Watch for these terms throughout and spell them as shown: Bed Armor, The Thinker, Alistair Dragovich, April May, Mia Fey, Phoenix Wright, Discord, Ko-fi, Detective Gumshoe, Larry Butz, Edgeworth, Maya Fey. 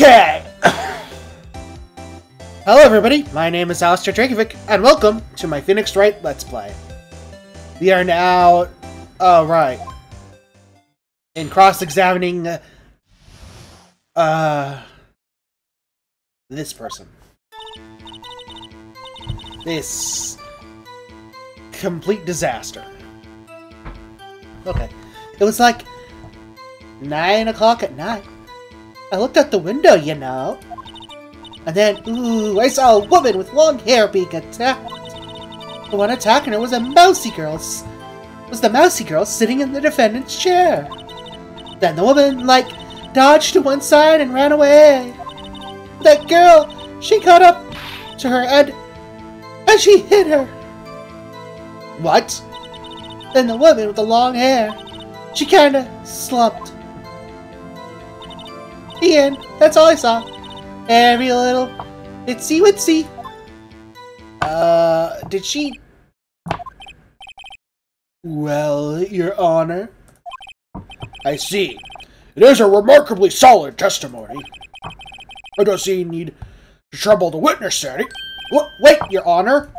Okay! Hello everybody, my name is Alistair Dragovich, and welcome to my Phoenix Wright Let's Play. We are now... Oh, right. In cross-examining... This person. This... complete disaster. Okay. It was like... 9 o'clock at night. I looked out the window, you know. And then, ooh, I saw a woman with long hair being attacked. The one attacking her was a mousy girl. Was the mousy girl sitting in the defendant's chair. Then the woman, like, dodged to one side and ran away. That girl, she caught up to her and she hit her. What? Then the woman with the long hair, she kinda slumped. The end. That's all I saw. Every little itsy witsy. Did she... Well, Your Honor. I see. It is a remarkably solid testimony. I don't see need to trouble the witness, Sandy. Wait, Your Honor.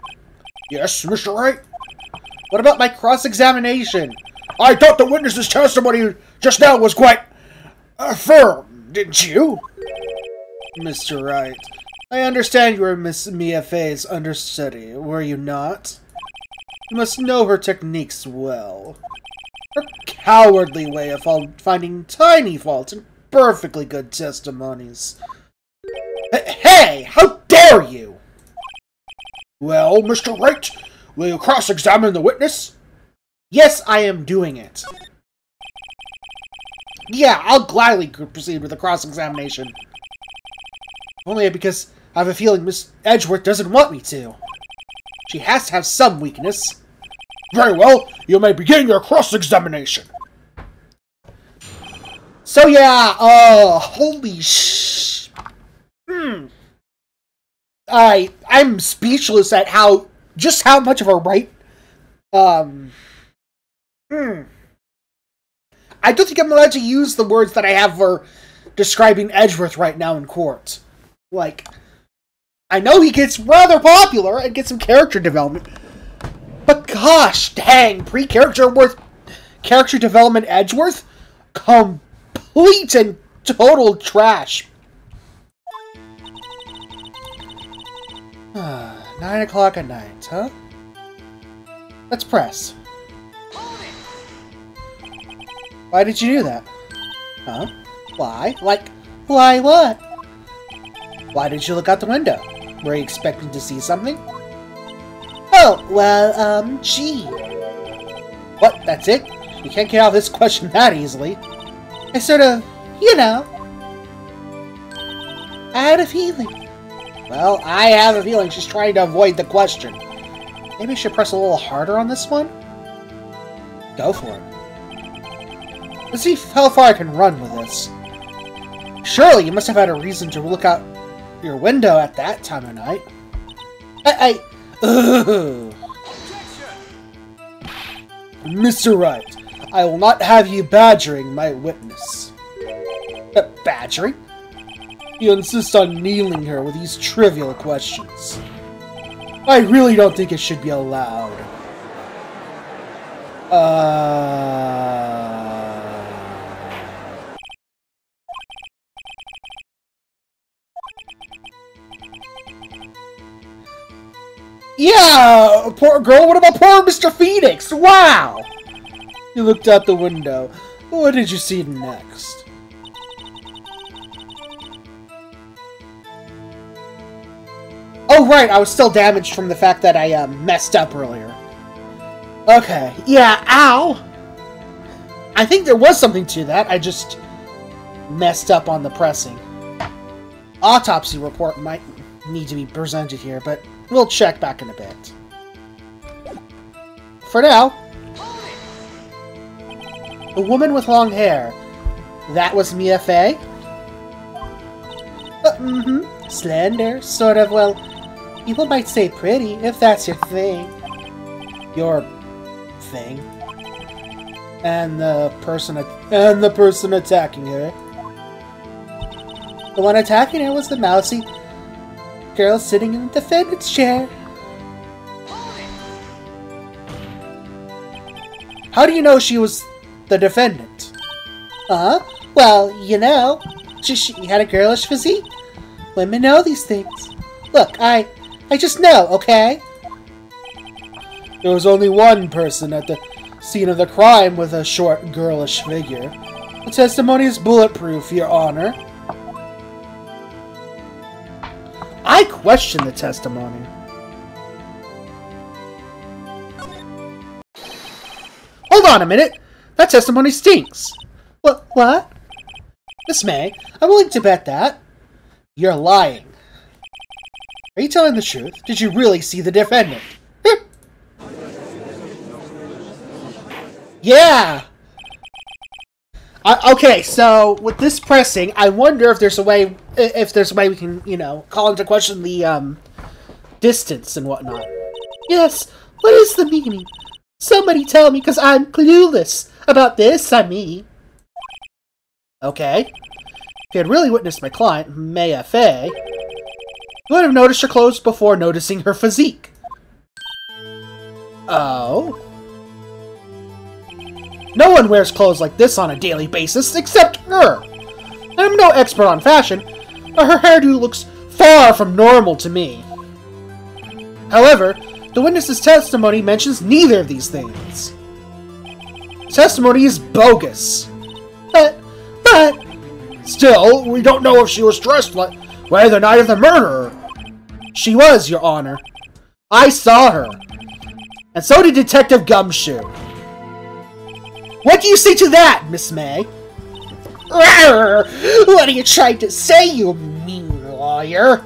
Yes, Mr. Wright? What about my cross-examination? I thought the witness's testimony just now was quite... firm. Didn't you? Mr. Wright, I understand you were Miss Mia Fey's understudy, were you not? You must know her techniques well. Her cowardly way of finding tiny faults in perfectly good testimonies. Hey! How dare you! Well, Mr. Wright, will you cross-examine the witness? Yes, I am doing it. Yeah, I'll gladly proceed with the cross-examination. Only because I have a feeling Miss Edgeworth doesn't want me to. She has to have some weakness. Very well, you may begin your cross-examination. So yeah, holy sh... I'm speechless at just how much of a right... I don't think I'm allowed to use the words that I have for describing Edgeworth right now in court. Like, I know he gets rather popular and gets some character development, but gosh dang, character development Edgeworth? Complete and total trash. 9 o'clock at night, huh? Let's press. Why did you do that? Huh? Why? Like, why what? Why did you look out the window? Were you expecting to see something? Oh, well, gee. What, that's it? You can't get out of this question that easily. I sort of, you know, I had a feeling. Well, I have a feeling she's trying to avoid the question. Maybe I should press a little harder on this one? Go for it. Let's see how far I can run with this. Surely you must have had a reason to look out your window at that time of night. Ugh. Mr. Wright, I will not have you badgering my witness. Badgering? You insist on kneeling her with these trivial questions. I really don't think it should be allowed. Yeah, poor girl, what about poor Mr. Phoenix? Wow! You looked out the window. What did you see next? Oh, right, I was still damaged from the fact that I messed up earlier. Okay, yeah, ow! I think there was something to that, I just messed up on the pressing. Autopsy report might need to be presented here, but... we'll check back in a bit. For now, the woman with long hair. That was Mia Fey? Mm-hmm. Slender, sort of, well, people might say pretty, if that's your thing. Your... thing. And the person attacking her. The one attacking her was the mousy girl sitting in the defendant's chair. How do you know she was the defendant? Well, you know, she had a girlish physique. Women know these things. Look, I just know, okay? There was only one person at the scene of the crime with a short, girlish figure. The testimony is bulletproof, Your Honor. I question the testimony. Hold on a minute! That testimony stinks! What? Miss May, I'm willing to bet that. You're lying. Are you telling the truth? Did you really see the defendant? Yeah! Okay, so with this pressing, I wonder if there's a way we can, you know, call into question the distance and whatnot. Yes, what is the meaning? Somebody tell me, because I'm clueless about this, I mean. Okay. If you had really witnessed my client, Maya Fey, you would have noticed her clothes before noticing her physique. Oh? No one wears clothes like this on a daily basis except her. I'm no expert on fashion, but her hairdo looks far from normal to me. However, the witness's testimony mentions neither of these things. Testimony is bogus. But... Still, we don't know if she was dressed like the night of the murder. She was, Your Honor. I saw her. And so did Detective Gumshoe. What do you say to that, Miss May? Rawr! What are you trying to say, you mean lawyer?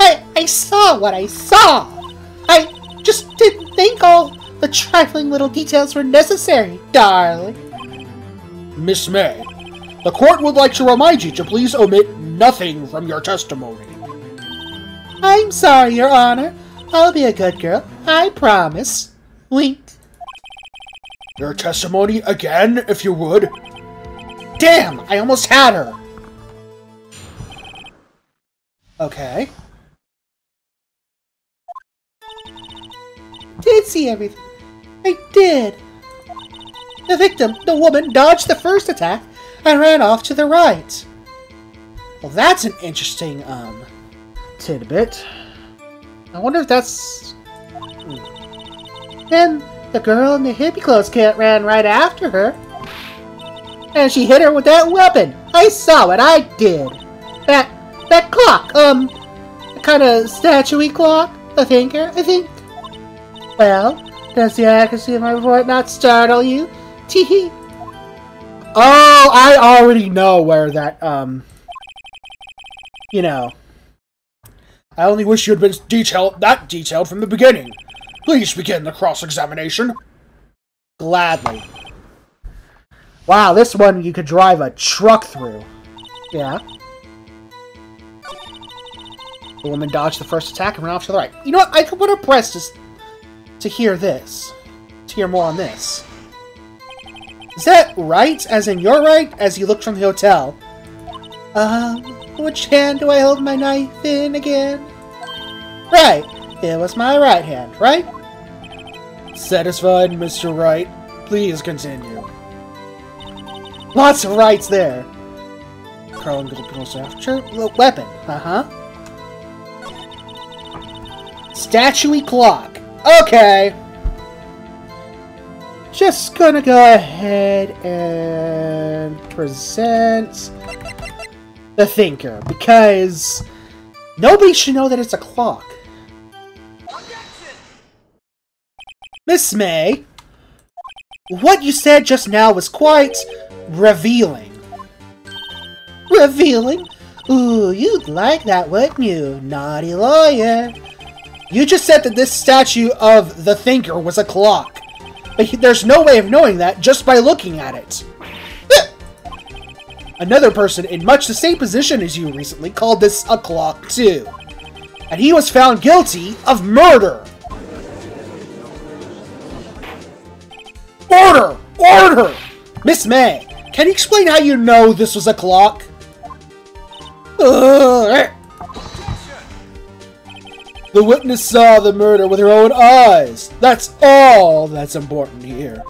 I saw what I saw. I just didn't think all the trifling little details were necessary, darling. Miss May, the court would like to remind you to please omit nothing from your testimony. I'm sorry, Your Honor. I'll be a good girl. I promise. Wink. Your testimony again, if you would. Damn, I almost had her. Okay. Did see everything. I did. The victim, the woman, dodged the first attack and ran off to the right. Well, that's an interesting, tidbit. I wonder if that's... Then the girl in the hippie clothes ran right after her. And she hit her with that weapon. I saw it, I did. That clock, kind of statuey clock, The Thinker, I think. Well, does the accuracy of my report not startle you? Teehee. Oh, I already know where that, you know. I only wish you had been detailed from the beginning. Please begin the cross-examination. Gladly. Wow, this one you could drive a truck through. Yeah. The woman dodged the first attack and ran off to the right. You know what? I could put a press to hear this. To hear more on this. Is that right? As in you're right? As you looked from the hotel. Which hand do I hold my knife in again? Right. It was my right hand, right? Satisfied, Mr. Wright. Please continue. Lots of rights there. Carlin could have pronounced after weapon. Statuey clock. Okay. Just gonna go ahead and present The Thinker, because nobody should know that it's a clock. Miss May, what you said just now was quite revealing. Revealing? Ooh, you'd like that, wouldn't you, naughty lawyer? You just said that this statue of The Thinker was a clock, but there's no way of knowing that just by looking at it. Another person in much the same position as you recently called this a clock, too. And he was found guilty of murder. Order! Order! Miss May, can you explain how you know this was a clock? The witness saw the murder with her own eyes. That's all that's important here.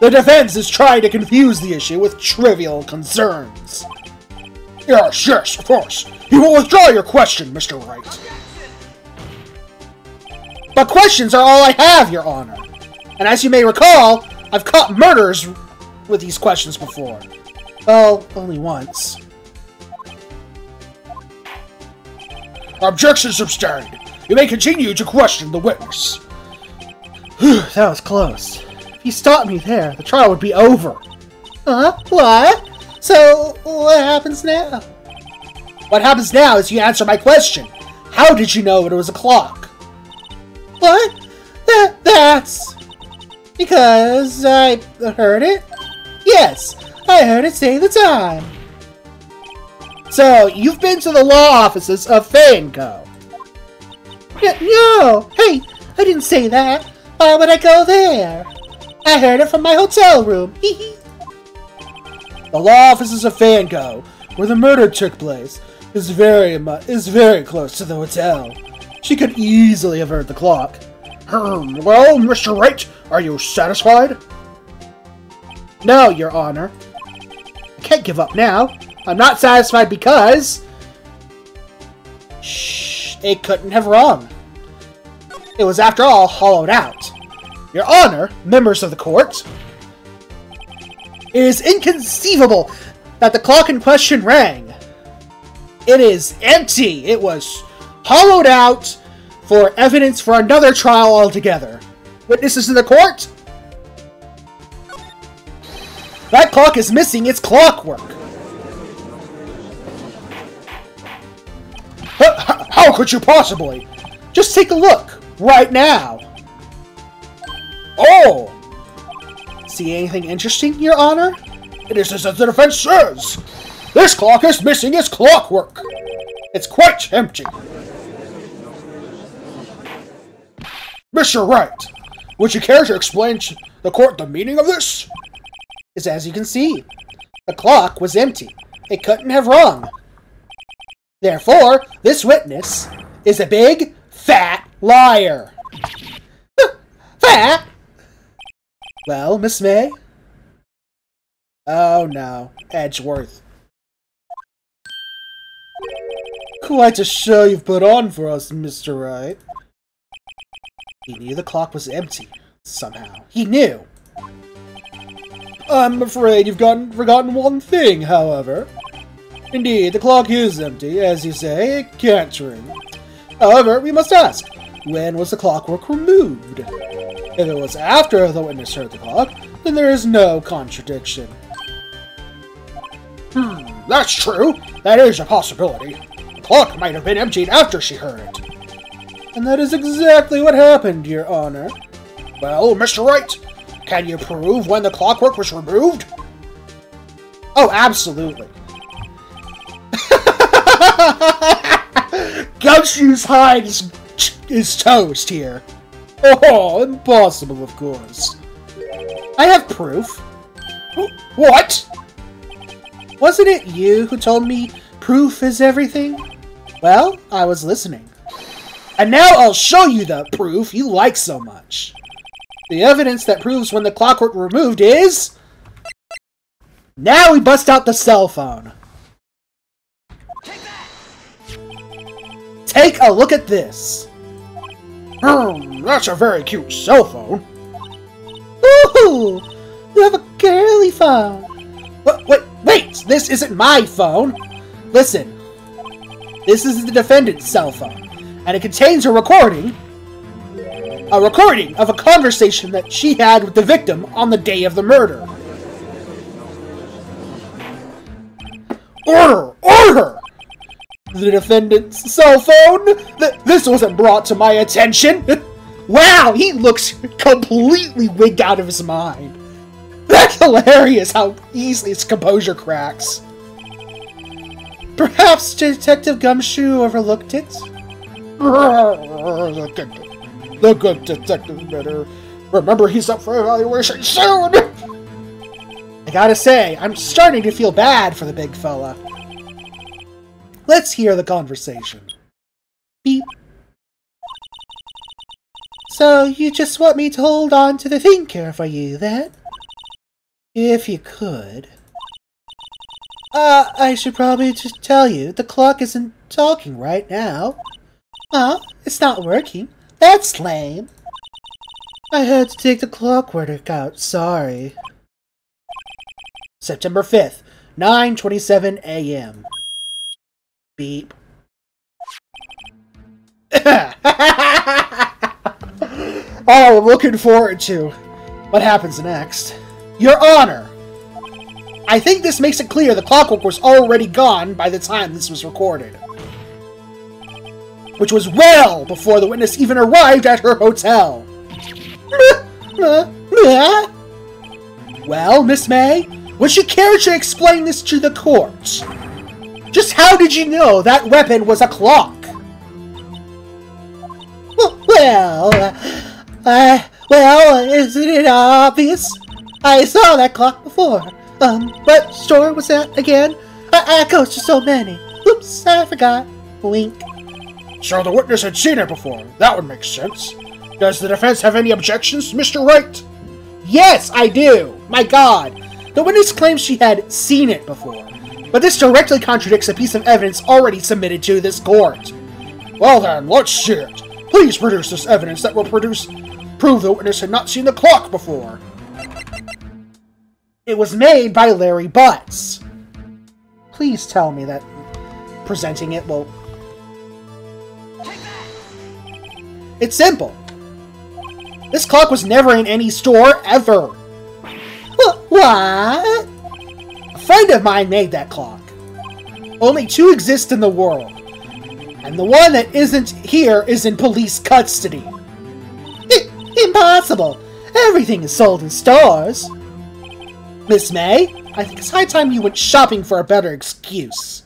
The defense is trying to confuse the issue with trivial concerns. Yes, of course. You will withdraw your question, Mr. Wright. But questions are all I have, Your Honor. And as you may recall, I've caught murderers with these questions before. Well, only once. Objection sustained. You may continue to question the witness. Whew, that was close. If he stopped me there, the trial would be over. What? So, what happens now? What happens now is you answer my question. How did you know it was a clock? What? That's... because I heard it? Yes, I heard it say the time. So, you've been to the law offices of Fay & Co. No! Hey, I didn't say that. Why would I go there? I heard it from my hotel room. Hee. The law offices of Fay & Co., where the murder took place, is very close to the hotel. She could easily have heard the clock. Well, Mr. Wright, are you satisfied? No, Your Honor. I can't give up now. I'm not satisfied because... shh, it couldn't have rung. It was, after all, hollowed out. Your Honor, members of the court... it is inconceivable that the clock in question rang. It is empty. It was hollowed out for evidence for another trial altogether. Witnesses in the court? That clock is missing its clockwork. How could you possibly? Just take a look right now. Oh! See anything interesting, Your Honor? It is as the defense says. This clock is missing its clockwork. It's quite empty. Mr. Wright, would you care to explain to the court the meaning of this? It's as you can see. The clock was empty. It couldn't have rung. Therefore, this witness is a big, fat liar. Fat? Well, Miss May? Oh no, Edgeworth. Quite a show you've put on for us, Mr. Wright. He knew the clock was empty, somehow. He knew! I'm afraid you've forgotten one thing, however. Indeed, the clock is empty, as you say, it can't ring. However, we must ask, when was the clockwork removed? If it was after the witness heard the clock, then there is no contradiction. That's true. That is a possibility. The clock might have been emptied after she heard it. And that is exactly what happened, Your Honor. Well, Mr. Wright, can you prove when the clockwork was removed? Oh, absolutely. Gumshoe's hide is toast here. Oh, impossible, of course. I have proof. What? Wasn't it you who told me proof is everything? Well, I was listening. And now I'll show you the proof you like so much. The evidence that proves when the clockwork was removed is... now we bust out the cell phone. Take that! Take a look at this. That's a very cute cell phone. Ooh! You have a girly phone! Wait! This isn't my phone! Listen. This is the defendant's cell phone, and it contains a recording... a recording of a conversation that she had with the victim on the day of the murder. Order! Order! The defendant's cell phone? This wasn't brought to my attention! Wow, he looks completely wigged out of his mind. That's hilarious how easily his composure cracks. Perhaps Detective Gumshoe overlooked it? The good detective better. Remember, he's up for evaluation soon! I gotta say, I'm starting to feel bad for the big fella. Let's hear the conversation. Beep. So you just want me to hold on to the Thinker for you, then? If you could. I should probably just tell you, the clock isn't talking right now. Well, it's not working. That's lame. I had to take the clockwork out, sorry. September 5th, 9:27 a.m. Beep. Oh, I'm looking forward to what happens next. Your Honor! I think this makes it clear the clockwork was already gone by the time this was recorded. Which was well before the witness even arrived at her hotel. Well, Miss May, would you care to explain this to the court? Just how did you know that weapon was a clock? Well, isn't it obvious? I saw that clock before. What store was that again? I go to so many. Oops, I forgot. Wink. So the witness had seen it before. That would make sense. Does the defense have any objections, Mr. Wright? Yes, I do! My god! The witness claims she had seen it before, but this directly contradicts a piece of evidence already submitted to this court. Well then, let's see it. Please produce this evidence that will prove the witness had not seen the clock before. It was made by Larry Butz. Please tell me that presenting it will... It's simple. This clock was never in any store, ever. What? A friend of mine made that clock. Only two exist in the world. And the one that isn't here is in police custody. Impossible. Everything is sold in stores. Miss May, I think it's high time you went shopping for a better excuse.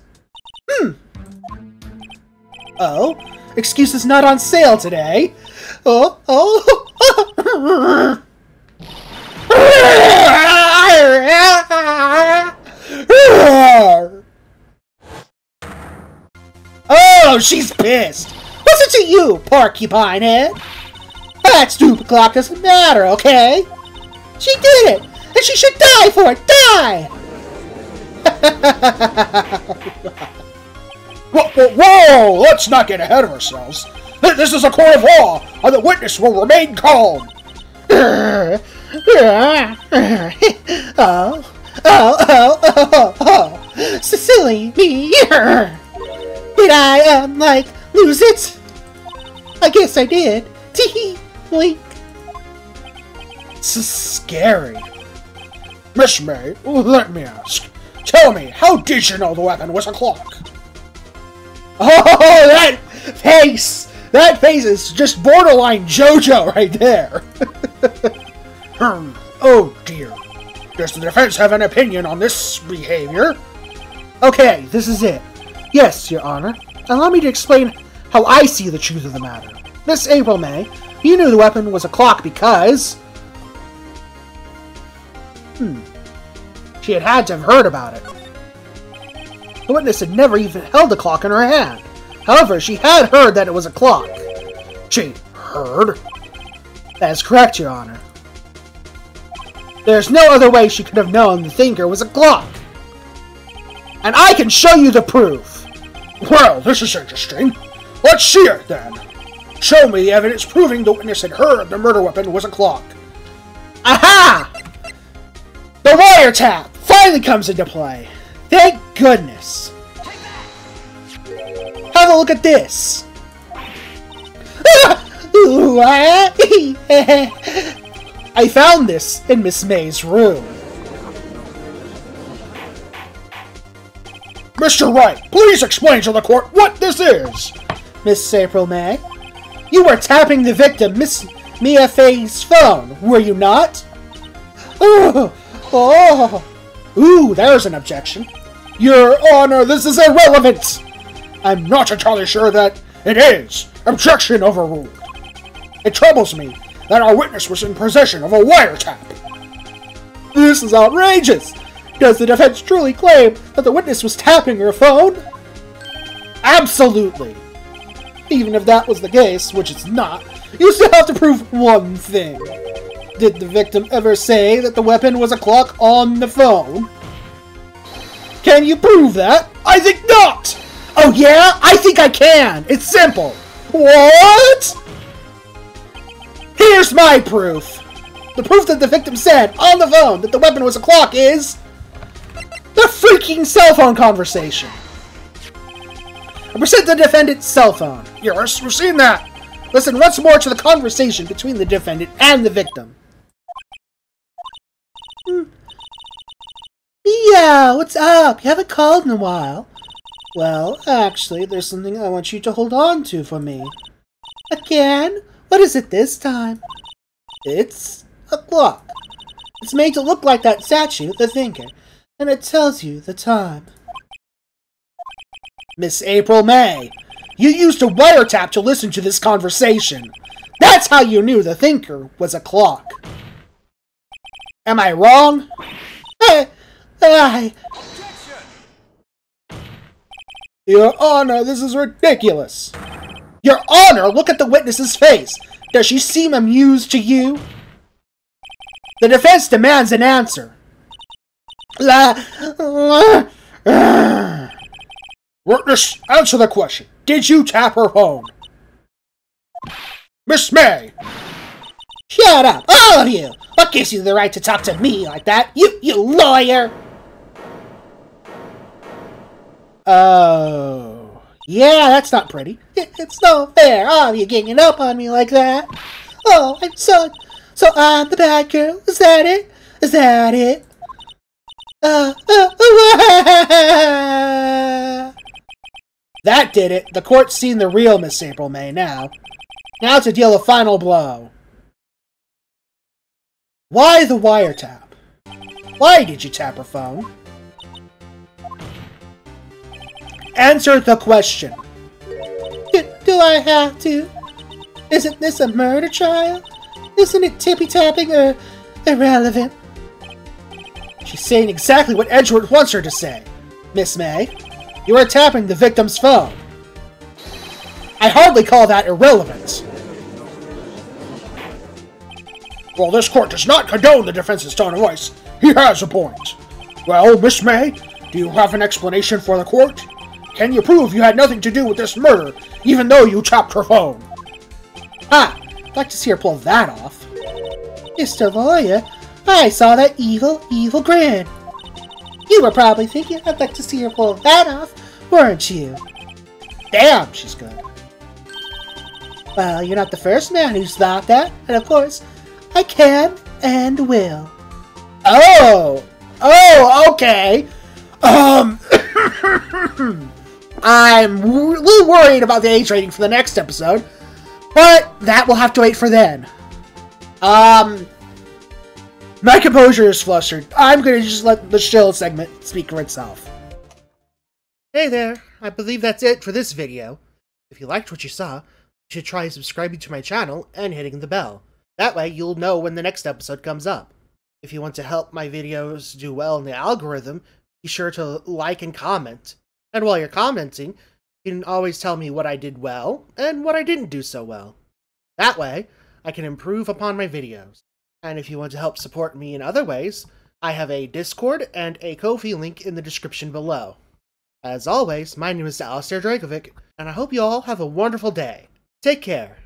Oh? Excuse is not on sale today. Oh. Oh, she's pissed. Listen to you, porcupine head. That stupid clock doesn't matter, okay? She did it, and she should die for it. Die! Whoa! Let's not get ahead of ourselves. This is a court of law, and the witness will remain calm. Oh. Silly me. Did I, lose it? I guess I did. Tee-hee. Wink. This is scary. Miss May, let me ask. Tell me, how did you know the weapon was a clock? Oh, that face! That face is just borderline JoJo right there! Oh dear. Does the defense have an opinion on this behavior? Okay, this is it. Yes, Your Honor. Allow me to explain how I see the truth of the matter. Miss April May, you knew the weapon was a clock because... She had to have heard about it. The witness had never even held a clock in her hand. However, she had heard that it was a clock. She heard? That is correct, Your Honor. There's no other way she could have known the Thinker was a clock. And I can show you the proof. Well, this is interesting. Let's see it, then. Show me evidence proving the witness had heard the murder weapon was a clock. Aha! The wiretap finally comes into play. Thank goodness. Have a look at this. I found this in Miss May's room. Mr. Wright, please explain to the court what this is. Miss April May, you were tapping the victim, Miss Mia Fey's phone, were you not? Ooh, there's an objection. Your Honor, this is irrelevant! I'm not entirely sure that it is. Objection overruled. It troubles me that our witness was in possession of a wiretap. This is outrageous! Does the defense truly claim that the witness was tapping her phone? Absolutely! Even if that was the case, which it's not, you still have to prove one thing. Did the victim ever say that the weapon was a clock on the phone? Can you prove that? I think not! Oh yeah? I think I can! It's simple! What? Here's my proof! The proof that the victim said on the phone that the weapon was a clock is... the freaking cell phone conversation! I present the defendant's cell phone. Yes, we've seen that! Listen once more to the conversation between the defendant and the victim. Yeah, what's up? You haven't called in a while. Well, actually, there's something I want you to hold on to for me. Again? What is it this time? It's a clock. It's made to look like that statue of the Thinker, and it tells you the time. Miss April May, you used a wiretap to listen to this conversation. That's how you knew the Thinker was a clock. Am I wrong? Your Honor, this is ridiculous. Your Honor, look at the witness's face. Does she seem amused to you? The defense demands an answer. Witness, answer the question. Did you tap her phone? Miss May! Shut up, all of you! What gives you the right to talk to me like that? You lawyer! Oh... yeah, that's not pretty. It's not fair, all of you ganging up on me like that. Oh, I'm so I'm the bad girl, is that it? Is that it? That did it. The court's seen the real Miss April May now. Now to deal a final blow. Why the wiretap? Why did you tap her phone? Answer the question. Do I have to? Isn't this a murder trial? Isn't it tippy-tapping or irrelevant? She's saying exactly what Edgeworth wants her to say. Miss May, you are tapping the victim's phone. I hardly call that irrelevant. Well, this court does not condone the defense's tone of voice. He has a point. Well, Miss May, do you have an explanation for the court? Can you prove you had nothing to do with this murder, even though you tapped her phone? Ah, I'd like to see her pull that off. Mr. Lawyer, I saw that evil, evil grin. You were probably thinking I'd like to see her pull that off, weren't you? Damn, she's good. Well, you're not the first man who's thought that, and of course, I can and will. Oh! Oh, okay! I'm a little worried about the age rating for the next episode, but that will have to wait for then. My composure is flustered. I'm going to just let the shill segment speak for itself. Hey there, I believe that's it for this video. If you liked what you saw, you should try subscribing to my channel and hitting the bell. That way you'll know when the next episode comes up. If you want to help my videos do well in the algorithm, be sure to like and comment. And while you're commenting, you can always tell me what I did well and what I didn't do so well. That way, I can improve upon my videos. And if you want to help support me in other ways, I have a Discord and a Ko-fi link in the description below. As always, my name is Alistair Dragovich, and I hope you all have a wonderful day. Take care.